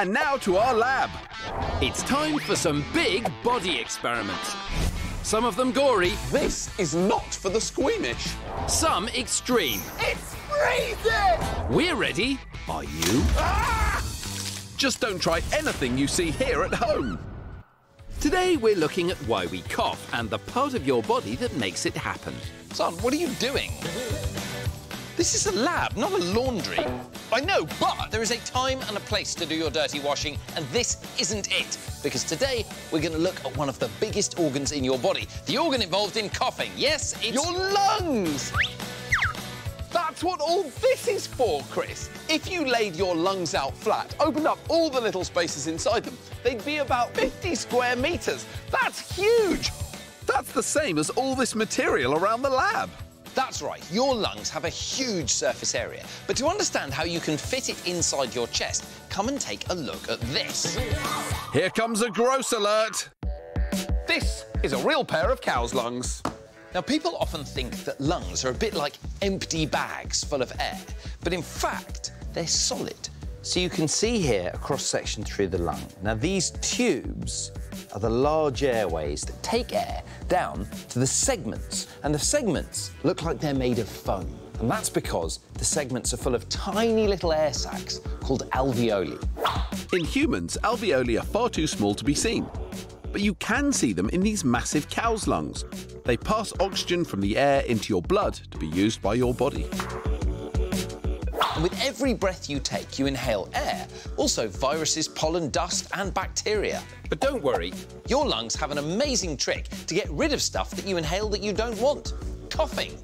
And now to our lab. It's time for some big body experiments. Some of them gory. This is not for the squeamish. Some extreme. It's freezing! We're ready. Are you? Ah! Just don't try anything you see here at home. Today we're looking at why we cough and the part of your body that makes it happen. Son, what are you doing? This is a lab, not a laundry. I know, but there is a time and a place to do your dirty washing, and this isn't it. Because today, we're going to look at one of the biggest organs in your body. The organ involved in coughing. Yes, it's your lungs! That's what all this is for, Chris. If you laid your lungs out flat, opened up all the little spaces inside them, they'd be about 50 square metres. That's huge! That's the same as all this material around the lab. That's right, your lungs have a huge surface area. But to understand how you can fit it inside your chest, come and take a look at this. Here comes a gross alert. This is a real pair of cow's lungs. Now, people often think that lungs are a bit like empty bags full of air. But in fact, they're solid. So you can see here a cross-section through the lung. Now, these tubes are the large airways that take air down to the segments. And the segments look like they're made of foam. And that's because the segments are full of tiny little air sacs called alveoli. In humans, alveoli are far too small to be seen. But you can see them in these massive cow's lungs. They pass oxygen from the air into your blood to be used by your body. And with every breath you take, you inhale air, also viruses, pollen, dust and bacteria. But don't worry, your lungs have an amazing trick to get rid of stuff that you inhale that you don't want. Coughing.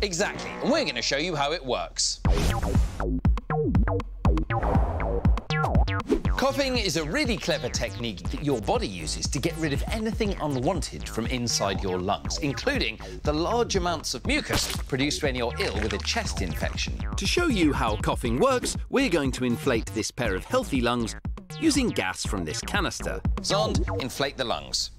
Exactly, and we're going to show you how it works. Coughing is a really clever technique that your body uses to get rid of anything unwanted from inside your lungs, including the large amounts of mucus produced when you're ill with a chest infection. To show you how coughing works, we're going to inflate this pair of healthy lungs using gas from this canister. Xand, inflate the lungs.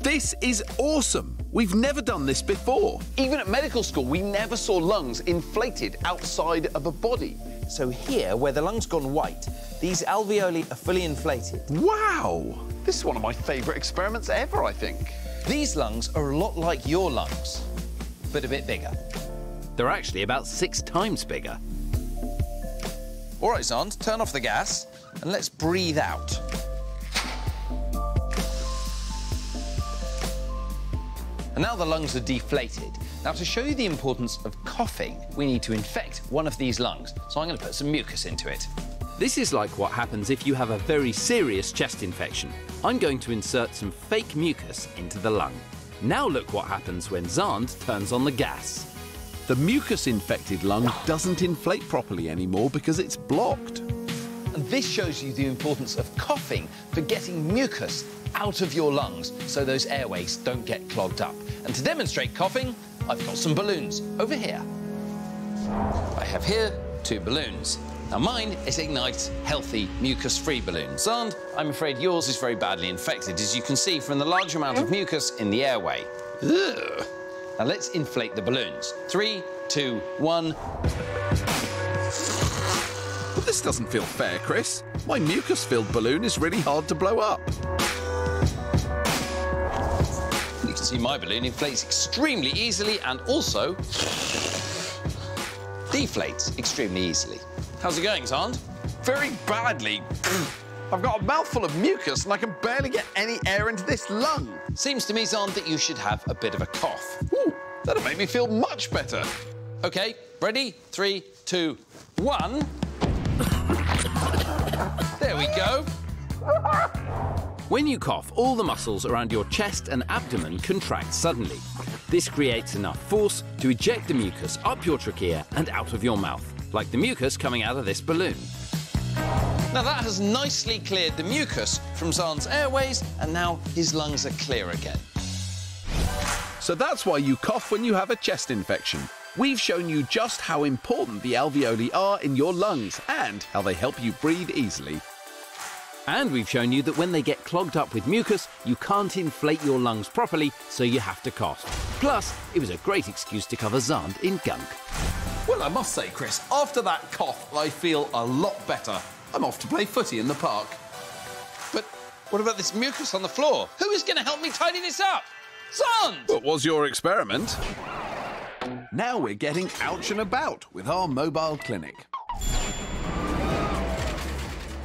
This is awesome. We've never done this before. Even at medical school, we never saw lungs inflated outside of a body. So here, where the lung's gone white, these alveoli are fully inflated. Wow! This is one of my favourite experiments ever, I think. These lungs are a lot like your lungs, but a bit bigger. They're actually about 6 times bigger. All right, Xand, turn off the gas and let's breathe out. And now the lungs are deflated. Now, to show you the importance of coughing, we need to infect one of these lungs. So I'm going to put some mucus into it. This is like what happens if you have a very serious chest infection. I'm going to insert some fake mucus into the lung. Now look what happens when Xand turns on the gas. The mucus-infected lung doesn't inflate properly anymore because it's blocked. And this shows you the importance of coughing for getting mucus out of your lungs so those airways don't get clogged up. And to demonstrate coughing, I've got some balloons over here. I have here 2 balloons. Now, mine is Ignite Healthy Mucus-Free Balloon. Xand, I'm afraid yours is very badly infected, as you can see from the large amount of mucus in the airway. Ugh. Now, let's inflate the balloons. 3, 2, 1... But this doesn't feel fair, Chris. My mucus-filled balloon is really hard to blow up. You can see my balloon inflates extremely easily and also deflates extremely easily. How's it going, Xand? Very badly. I've got a mouthful of mucus and I can barely get any air into this lung. Seems to me, Xand, that you should have a bit of a cough. Ooh, that'll make me feel much better. OK, ready? 3, 2, 1... There we go. When you cough, all the muscles around your chest and abdomen contract suddenly. This creates enough force to eject the mucus up your trachea and out of your mouth, like the mucus coming out of this balloon. Now, that has nicely cleared the mucus from Xand's airways, and now his lungs are clear again. So that's why you cough when you have a chest infection. We've shown you just how important the alveoli are in your lungs and how they help you breathe easily. And we've shown you that when they get clogged up with mucus, you can't inflate your lungs properly, so you have to cough. Plus, it was a great excuse to cover Xand in gunk. Well, I must say, Chris, after that cough, I feel a lot better. I'm off to play footy in the park. But what about this mucus on the floor? Who is going to help me tidy this up? Xand! What was your experiment? Now we're getting out and about with our mobile clinic.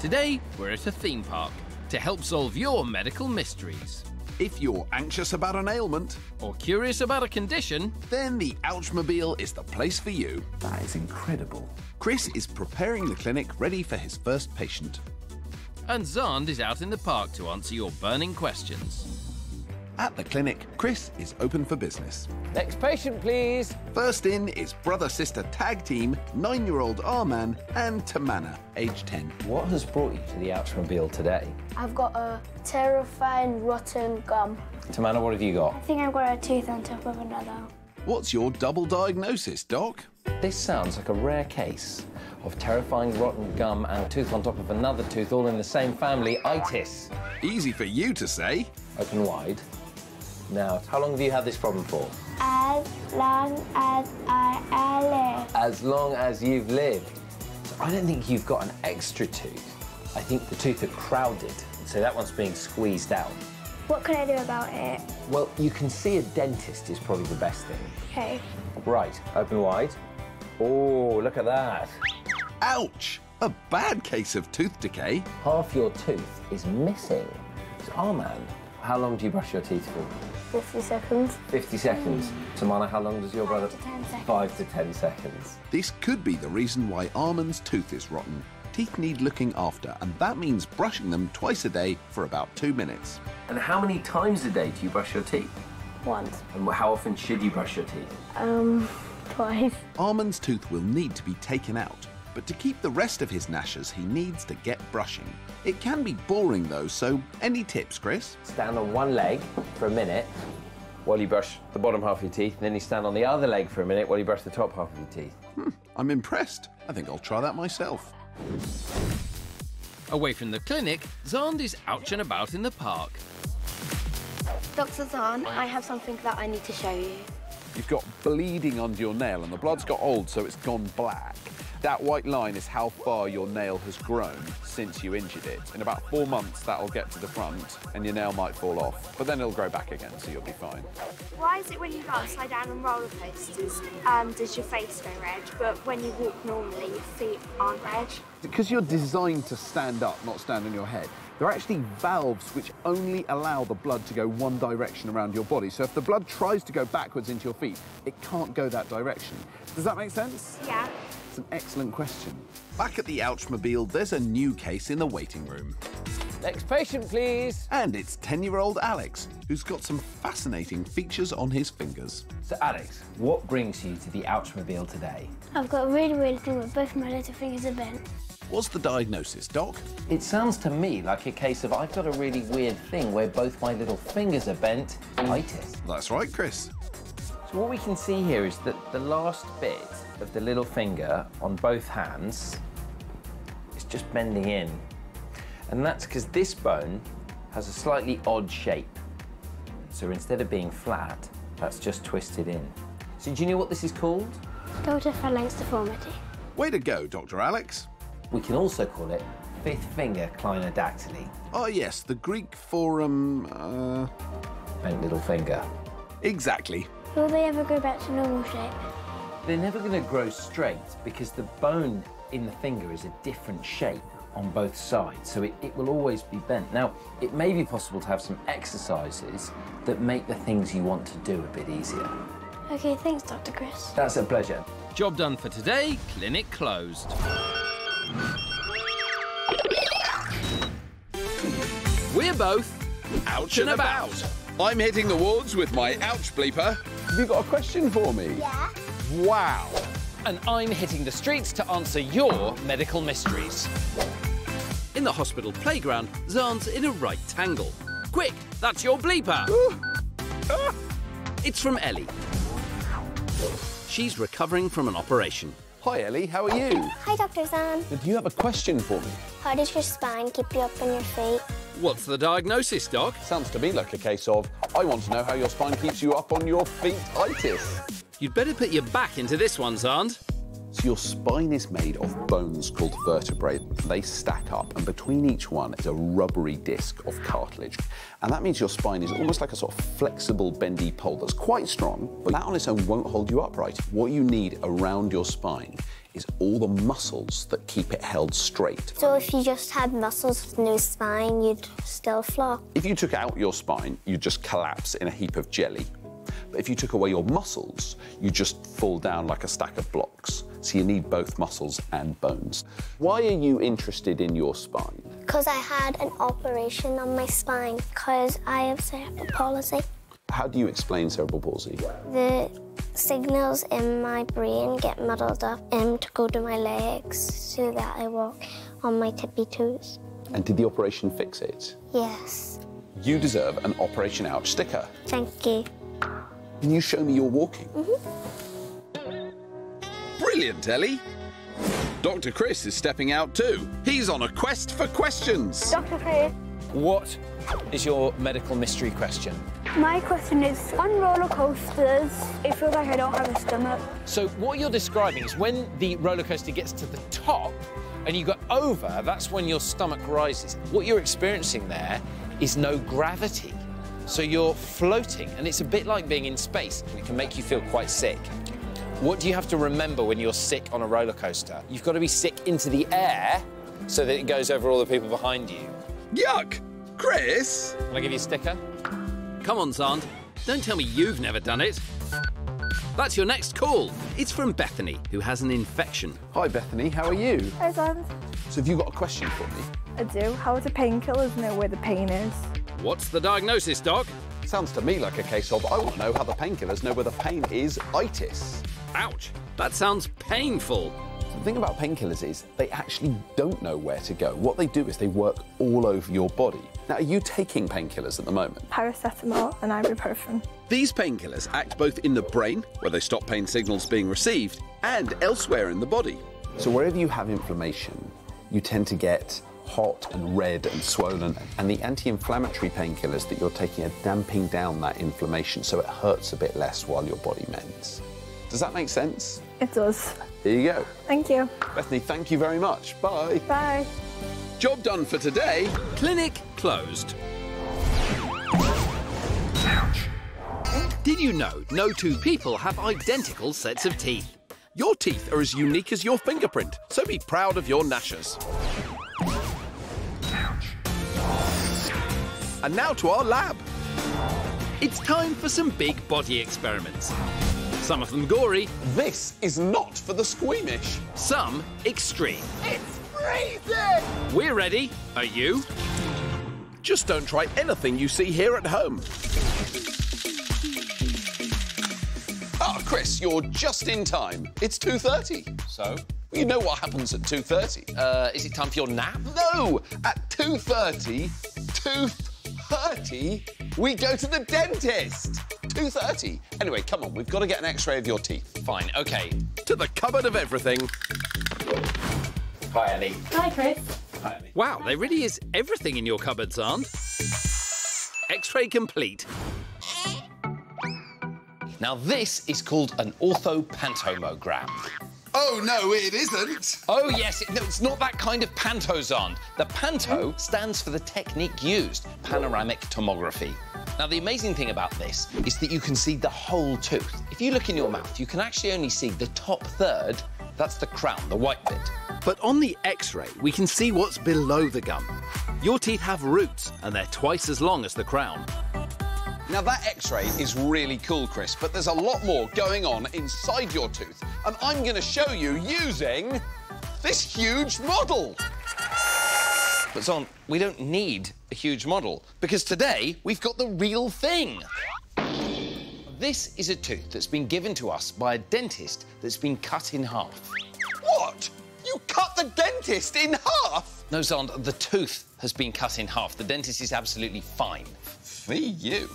Today, we're at a theme park to help solve your medical mysteries. If you're anxious about an ailment or curious about a condition, then the Ouchmobile is the place for you. That is incredible. Chris is preparing the clinic ready for his first patient. And Xand is out in the park to answer your burning questions. At the clinic, Chris is open for business. Next patient, please. First in is brother-sister tag team, 9-year-old Arman and Tamana, age 10. What has brought you to the Ouchmobile today? I've got a terrifying, rotten gum. Tamana, what have you got? I think I've got a tooth on top of another. What's your double diagnosis, Doc? This sounds like a rare case of terrifying rotten gum and tooth on top of another tooth, all in the same family, itis. Easy for you to say. Open wide. Now, how long have you had this problem for? As long as I live. As long as you've lived. So I don't think you've got an extra tooth. I think the teeth are crowded, so that one's being squeezed out. What can I do about it? Well, you can see a dentist is probably the best thing. OK. Right, open wide. Oh, look at that. Ouch! A bad case of tooth decay. Half your tooth is missing. So, Arman, how long do you brush your teeth for? 50 seconds. 50 seconds. Tamana, how long does your brother? 5 to 10 seconds. 5 to 10 seconds. This could be the reason why Arman's tooth is rotten. Teeth need looking after, and that means brushing them twice a day for about 2 minutes. And how many times a day do you brush your teeth? Once. And how often should you brush your teeth? Twice. Arman's tooth will need to be taken out, but to keep the rest of his gnashers, he needs to get brushing. It can be boring, though, so any tips, Chris? Stand on one leg for a minute while you brush the bottom half of your teeth, and then you stand on the other leg for a minute while you brush the top half of your teeth. I'm impressed. I think I'll try that myself. Away from the clinic, Xand is out and about in the park. Dr. Xand, I have something that I need to show you. You've got bleeding under your nail, and the blood's got old, so it's gone black. That white line is how far your nail has grown since you injured it. In about 4 months, that'll get to the front, and your nail might fall off, but then it'll grow back again, so you'll be fine. Why is it when you go upside down on roller coasters, does your face go red, but when you walk normally, your feet aren't red? Because you're designed to stand up, not stand on your head. There are actually valves which only allow the blood to go one direction around your body. So if the blood tries to go backwards into your feet, it can't go that direction. Does that make sense? Yeah. It's an excellent question. Back at the Ouchmobile, there's a new case in the waiting room. Next patient, please. And it's 10-year-old Alex, who's got some fascinating features on his fingers. So, Alex, what brings you to the Ouchmobile today? I've got a really weird thing with both my little fingers are bent. What's the diagnosis, Doc? It sounds to me like a case of I've got a really weird thing where both my little fingers are bent, itis. That's right, Chris. So what we can see here is that the last bit of the little finger on both hands is just bending in. And that's because this bone has a slightly odd shape. So instead of being flat, that's just twisted in. So do you know what this is called? Caudal phalangeal deformity. Way to go, Dr. Alex. We can also call it fifth finger clinodactyly. Oh, yes, the Greek for, bent little finger. Exactly. Will they ever go back to normal shape? They're never going to grow straight because the bone in the finger is a different shape on both sides, so it will always be bent. Now, it may be possible to have some exercises that make the things you want to do a bit easier. OK, thanks, Dr. Chris. That's a pleasure. Job done for today, clinic closed. We're both ouch and about. I'm hitting the wards with my ouch bleeper. Have you got a question for me? Yeah. Wow. And I'm hitting the streets to answer your medical mysteries. In the hospital playground, Xand's in a right tangle. Quick, that's your bleeper. Ah. It's from Ellie. She's recovering from an operation. Hi, Ellie, how are you? Hi, Dr. Xand. Do you have a question for me? How does your spine keep you up on your feet? What's the diagnosis, Doc? Sounds to me like a case of, I want to know how your spine keeps you up on your feet-itis. You'd better put your back into this one, Xand. So your spine is made of bones called vertebrae. They stack up, and between each one is a rubbery disc of cartilage. And that means your spine is almost like a sort of flexible, bendy pole that's quite strong, but that on its own won't hold you upright. What you need around your spine is all the muscles that keep it held straight. So if you just had muscles with no spine, you'd still flop? If you took out your spine, you'd just collapse in a heap of jelly. But if you took away your muscles, you just fall down like a stack of blocks. So you need both muscles and bones. Why are you interested in your spine? Because I had an operation on my spine because I have cerebral palsy. How do you explain cerebral palsy? The signals in my brain get muddled up to go to my legs so that I walk on my tippy toes. And did the operation fix it? Yes. You deserve an Operation Ouch sticker. Thank you. Can you show me your walking? Mm-hmm. Brilliant, Ellie. Dr. Chris is stepping out too. He's on a quest for questions. Dr. Chris. What is your medical mystery question? My question is, on roller coasters, it feels like I don't have a stomach. So what you're describing is when the roller coaster gets to the top and you go over, that's when your stomach rises. What you're experiencing there is no gravity. So you're floating, and it's a bit like being in space. It can make you feel quite sick. What do you have to remember when you're sick on a roller coaster? You've got to be sick into the air so that it goes over all the people behind you. Yuck! Chris! Can I give you a sticker? Come on, Xand. Don't tell me you've never done it. That's your next call. It's from Bethany, who has an infection. Hi, Bethany. How are you? Hi, Xand. So have you got a question for me? I do. How do painkillers know where the pain is? What's the diagnosis, Doc? Sounds to me like a case of, I want to know how the painkillers know where the pain is, itis. Ouch, that sounds painful. The thing about painkillers is they actually don't know where to go. What they do is they work all over your body. Now, are you taking painkillers at the moment? Paracetamol and ibuprofen. These painkillers act both in the brain, where they stop pain signals being received, and elsewhere in the body. So wherever you have inflammation, you tend to get hot and red and swollen, and the anti-inflammatory painkillers that you're taking are damping down that inflammation so it hurts a bit less while your body mends. Does that make sense? It does. There you go. Thank you. Bethany, thank you very much. Bye. Bye. Job done for today. Clinic closed. Ouch. Did you know no two people have identical sets of teeth? Your teeth are as unique as your fingerprint, so be proud of your gnashers. And now to our lab. It's time for some big body experiments. Some of them gory. This is not for the squeamish. Some extreme. It's freezing! We're ready. Are you? Just don't try anything you see here at home. Ah, Chris, you're just in time. It's 2:30. So? Well, you know what happens at 2:30. Is it time for your nap? No! At 2:30, we go to the dentist. 2:30. Anyway, come on, we've got to get an X-ray of your teeth. Fine, OK. To the cupboard of everything. Hi, Ellie. Hi, Chris. Hi, Ellie. Wow, there really is everything in your cupboard, Xand. X-ray complete. Now, this is called an orthopantomogram. Oh, no, it isn't. Oh, yes, no, it's not that kind of panto, Xand. The panto stands for the technique used, panoramic tomography. Now, the amazing thing about this is that you can see the whole tooth. If you look in your mouth, you can actually only see the top third. That's the crown, the white bit. But on the X-ray, we can see what's below the gum. Your teeth have roots, and they're twice as long as the crown. Now, that X-ray is really cool, Chris, but there's a lot more going on inside your tooth, and I'm going to show you using this huge model. But, Xand, we don't need a huge model, because today we've got the real thing. This is a tooth that's been given to us by a dentist that's been cut in half. What? You cut the dentist in half? No, Xand, the tooth has been cut in half. The dentist is absolutely fine. For you.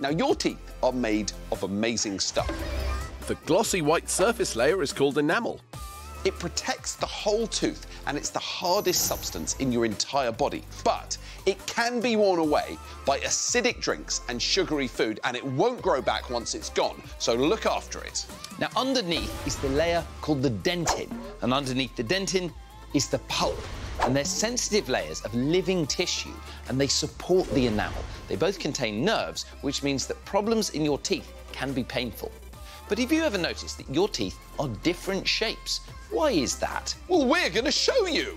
Now, your teeth are made of amazing stuff. The glossy white surface layer is called enamel. It protects the whole tooth, and it's the hardest substance in your entire body. But it can be worn away by acidic drinks and sugary food, and it won't grow back once it's gone, so look after it. Now, underneath is the layer called the dentin, and underneath the dentin is the pulp. And they're sensitive layers of living tissue, and they support the enamel. They both contain nerves, which means that problems in your teeth can be painful. But have you ever noticed that your teeth are different shapes? Why is that? Well, we're going to show you!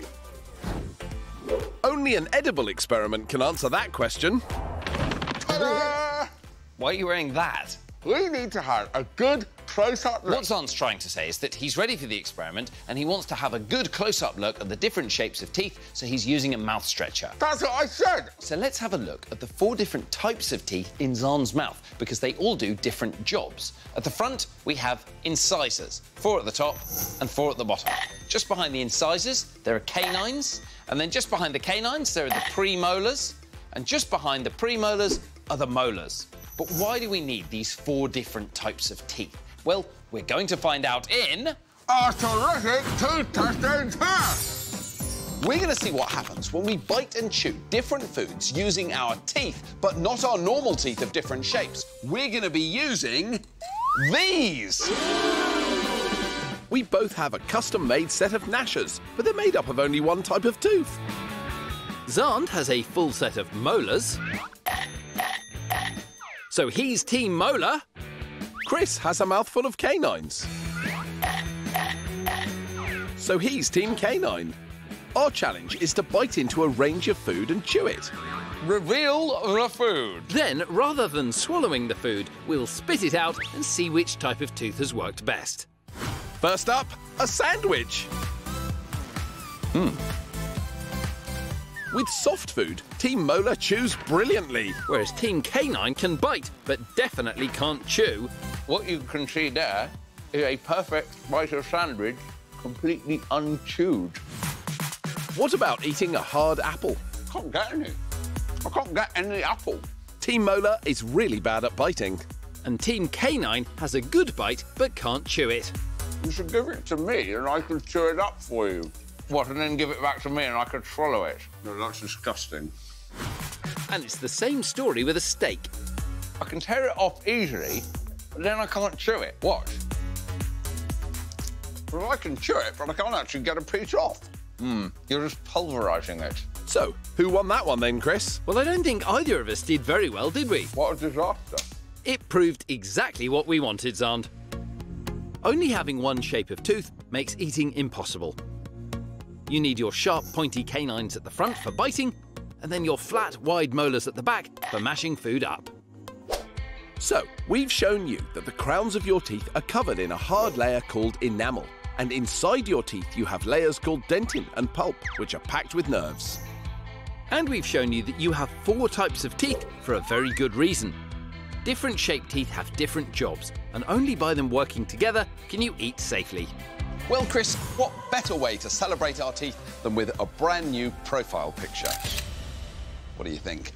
Only an edible experiment can answer that question. Ta-da! Why are you wearing that? We need to have a good close-up look. What Xand's trying to say is that he's ready for the experiment and he wants to have a good close-up look at the different shapes of teeth, so he's using a mouth stretcher. That's what I said! So let's have a look at the 4 different types of teeth in Xand's mouth, because they all do different jobs. At the front, we have incisors. 4 at the top and 4 at the bottom. Just behind the incisors, there are canines. And then just behind the canines, there are the premolars. And just behind the premolars are the molars. But why do we need these 4 different types of teeth? Well, we're going to find out in... our terrific tooth testing test! We're going to see what happens when we bite and chew different foods using our teeth, but not our normal teeth of different shapes. We're going to be using... these! We both have a custom-made set of gnashers, but they're made up of only 1 type of tooth. Xand has a full set of molars. So he's Team Molar. Chris has a mouthful of canines. So he's Team Canine. Our challenge is to bite into a range of food and chew it. Reveal the food. Then, rather than swallowing the food, we'll spit it out and see which type of tooth has worked best. First up, a sandwich. With soft food, Team Molar chews brilliantly, whereas Team Canine can bite, but definitely can't chew. What you can see there is a perfect bite of sandwich, completely unchewed. What about eating a hard apple? I can't get any. I can't get any apple. Team Molar is really bad at biting. And Team Canine has a good bite, but can't chew it. You should give it to me and I can chew it up for you. What, and then give it back to me and I could swallow it? No, that's disgusting. And it's the same story with a steak. I can tear it off easily, but then I can't chew it. What? Well, I can chew it, but I can't actually get a piece off. You're just pulverising it. So, who won that one then, Chris? Well, I don't think either of us did very well, did we? What a disaster. It proved exactly what we wanted, Xand. Only having 1 shape of tooth makes eating impossible. You need your sharp, pointy canines at the front for biting, and then your flat, wide molars at the back for mashing food up. So, we've shown you that the crowns of your teeth are covered in a hard layer called enamel, and inside your teeth you have layers called dentin and pulp, which are packed with nerves. And we've shown you that you have 4 types of teeth for a very good reason. Different shaped teeth have different jobs, and only by them working together can you eat safely. Well, Chris, what better way to celebrate our teeth than with a brand new profile picture? What do you think?